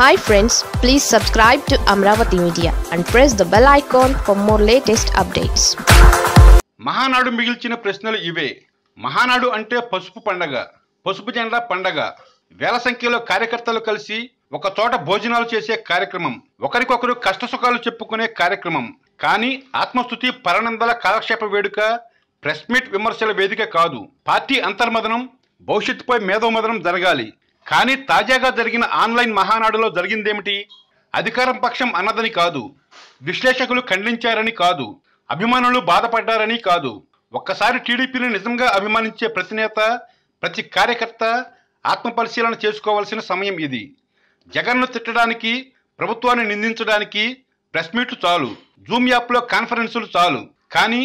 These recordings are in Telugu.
Hi friends, please subscribe to Amaravathi Media and press the bell icon for more latest updates. Mahanadu మిగిల్చిన ప్రశ్నలు ఇవే. మహానాడు అంటే పసుపు పండగ, పసుపు జెండా పండగ. వేల సంఖ్యలో కార్యకర్తలు కలిసి ఒక చోట భోజనాలు చేసే కార్యక్రమం, ఒకరికొకరు కష్టసుఖాలు చెప్పుకునే కార్యక్రమం. కానీ ఆత్మస్తుతి పరనందల కాలక్షేప వేడుక ప్రెస్ మీట్ విమర్శల వేదిక కాదు. పార్టీ అంతర్మదనం, భవిష్యత్తుపై మేధోమదనం జరగాలి. కానీ తాజాగా జరిగిన ఆన్లైన్ మహానాడులో జరిగిందేమిటి? అధికారం పక్షం అన్నదని కాదు, విశ్లేషకులు ఖండించారని కాదు, అభిమానులు బాధపడ్డారని కాదు. ఒక్కసారి టీడీపీని నిజంగా అభిమానించే ప్రతి నేత, ప్రతి కార్యకర్త ఆత్మపరిశీలన చేసుకోవాల్సిన సమయం ఇది. జగన్ను తిట్టడానికి, ప్రభుత్వాన్ని నిందించడానికి ప్రెస్ మీట్లు చాలు, జూమ్ యాప్లో కాన్ఫరెన్సులు చాలు. కానీ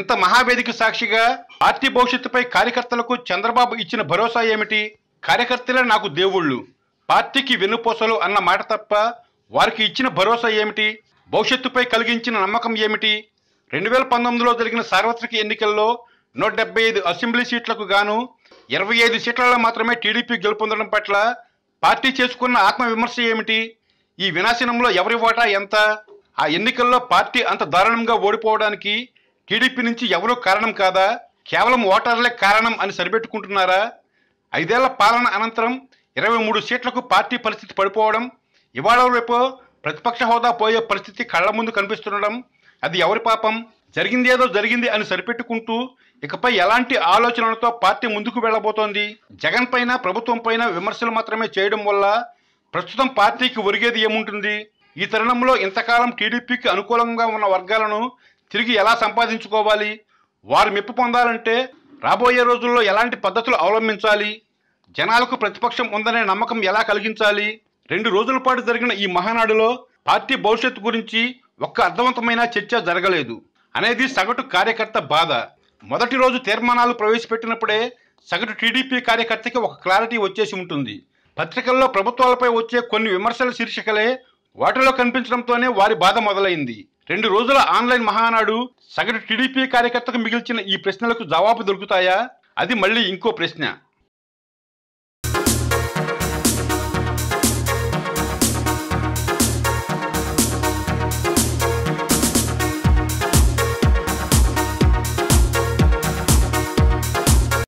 ఇంత మహావేదిక సాక్షిగా పార్టీ భవిష్యత్తుపై కార్యకర్తలకు చంద్రబాబు ఇచ్చిన భరోసా ఏమిటి? కార్యకర్తలే నాకు దేవుళ్ళు, పార్టీకి వెన్నుపోసలు అన్న మాట తప్ప వారికి ఇచ్చిన భరోసా ఏమిటి? భవిష్యత్తుపై కలిగించిన నమ్మకం ఏమిటి? 2019లో జరిగిన సార్వత్రిక ఎన్నికల్లో 175 అసెంబ్లీ సీట్లకు గాను 25 సీట్లలో మాత్రమే టీడీపీ గెలుపొందడం పట్ల పార్టీ చేసుకున్న ఆత్మవిమర్శ ఏమిటి? ఈ వినాశనంలో ఎవరి వాటా ఎంత? ఆ ఎన్నికల్లో పార్టీ అంత దారుణంగా ఓడిపోవడానికి టీడీపీ నుంచి ఎవరూ కారణం కాదా? కేవలం ఓటర్లే కారణం అని సరిపెట్టుకుంటున్నారా? 5 ఏళ్ల పాలన అనంతరం 23 సీట్లకు పార్టీ పరిస్థితి పడిపోవడం, ఇవాళ రేపు ప్రతిపక్ష హోదా పోయే పరిస్థితి కళ్ల ముందు కనిపిస్తుండడం, అది ఎవరి పాపం? జరిగింది ఏదో జరిగింది అని సరిపెట్టుకుంటూ ఇకపై ఎలాంటి ఆలోచనలతో పార్టీ ముందుకు వెళ్ళబోతోంది? జగన్ పైన, ప్రభుత్వం పైన విమర్శలు మాత్రమే చేయడం వల్ల ప్రస్తుతం పార్టీకి ఒరిగేది ఏముంటుంది? ఈ తరుణంలో ఇంతకాలం టీడీపీకి అనుకూలంగా ఉన్న వర్గాలను తిరిగి ఎలా సంపాదించుకోవాలి? వారు మెప్పు పొందాలంటే రాబోయే రోజుల్లో ఎలాంటి పద్ధతులు అవలంబించాలి? జనాలకు ప్రతిపక్షం ఉందనే నమ్మకం ఎలా కలిగించాలి? 2 రోజుల పాటు జరిగిన ఈ మహానాడులో పార్టీ భవిష్యత్తు గురించి ఒక్క అర్థవంతమైన చర్చ జరగలేదు అనేది సగటు కార్యకర్త బాధ. మొదటి రోజు తీర్మానాలు ప్రవేశపెట్టినప్పుడే సగటు టీడీపీ కార్యకర్తకి ఒక క్లారిటీ వచ్చేసి ఉంటుంది. పత్రికల్లో ప్రభుత్వాలపై వచ్చే కొన్ని విమర్శల శీర్షికలే వాటిలో కనిపించడంతోనే వారి బాధ మొదలైంది. 2 రోజుల ఆన్లైన్ మహానాడు సగటు టీడీపీ కార్యకర్తకు మిగిల్చిన ఈ ప్రశ్నలకు జవాబు దొరుకుతాయా? అది మళ్ళీ ఇంకో ప్రశ్న.